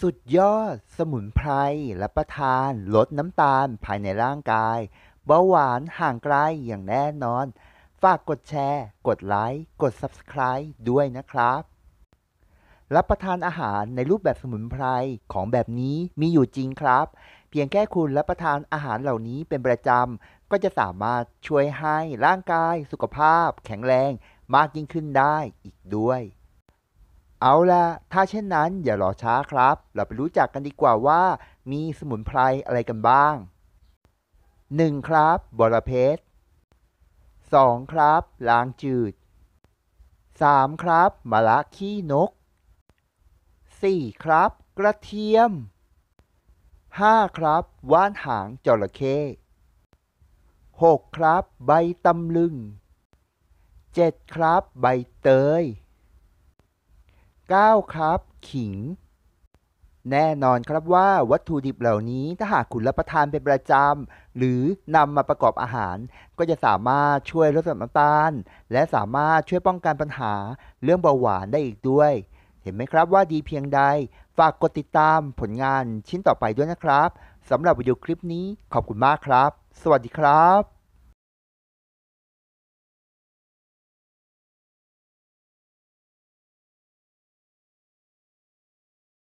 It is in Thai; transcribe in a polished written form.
สุดยอดสมุนไพรรับประทานลดน้ำตาลภายในร่างกายเบาหวานห่างไกลอย่างแน่นอนฝากกดแชร์กดไลค์กด Subscribe ด้วยนะครับรับประทานอาหารในรูปแบบสมุนไพรของแบบนี้มีอยู่จริงครับเพียงแค่คุณรับประทานอาหารเหล่านี้เป็นประจำก็จะสามารถช่วยให้ร่างกายสุขภาพแข็งแรงมากยิ่งขึ้นได้อีกด้วยเอาล่ะถ้าเช่นนั้นอย่ารอช้าครับเราไปรู้จักกันดีกว่าว่ามีสมุนไพรอะไรกันบ้าง 1. ครับบวรเพชร 2. ครับลางจืด 3. ครับมะระขี้นก 4. ครับกระเทียม 5. ครับว่านหางจระเข้ 6. ครับใบตำลึง 7. ครับใบเตย 9. ครับขิงแน่นอนครับว่าวัตถุดิบเหล่านี้ถ้าหากคุณรับประทานเป็นประจำหรือนำมาประกอบอาหารก็จะสามารถช่วยลดน้ำตาลและสามารถช่วยป้องกันปัญหาเรื่องเบาหวานได้อีกด้วยเห็นไหมครับว่าดีเพียงใดฝากกดติดตามผลงานชิ้นต่อไปด้วยนะครับสำหรับวิดีโอคลิปนี้ขอบคุณมากครับสวัสดีครับ